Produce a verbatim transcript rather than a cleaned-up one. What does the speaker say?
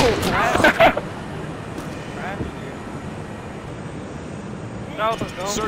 Oh, crap. Crap, dude. South of Gulf.